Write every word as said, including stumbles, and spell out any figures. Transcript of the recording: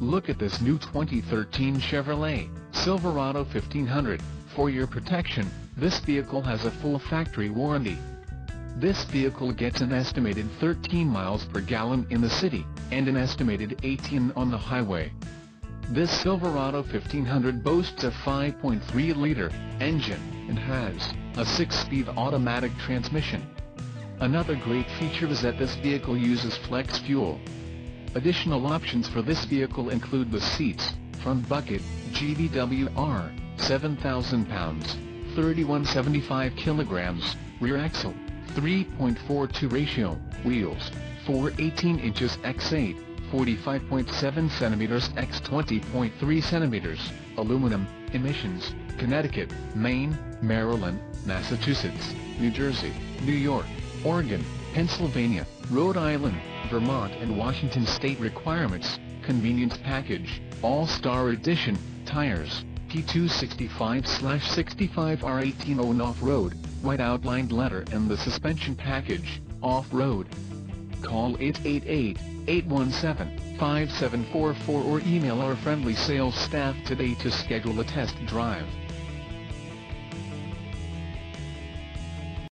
Look at this new twenty thirteen Chevrolet Silverado fifteen hundred. For your protection, this vehicle has a full factory warranty. This vehicle gets an estimated thirteen miles per gallon in the city, and an estimated eighteen on the highway. This Silverado fifteen hundred boasts a five point three liter engine, and has a six-speed automatic transmission. Another great feature is that this vehicle uses flex fuel. Additional options for this vehicle include the seats, front bucket, G V W R, seven thousand pounds, three thousand one hundred seventy-five kilograms, rear axle, three point four two ratio, wheels, four eighteen inches by eight, forty-five point seven centimeters by twenty point three centimeters, aluminum, emissions, Connecticut, Maine, Maryland, Massachusetts, New Jersey, New York, Oregon, Pennsylvania, Rhode Island, Vermont and Washington state requirements, convenience package, all-star edition, tires, P two sixty-five sixty-five R eighteen oh off-road, white outlined leather and the suspension package, off-road. Call eight eight eight, eight one seven, five seven four four or email our friendly sales staff today to schedule a test drive.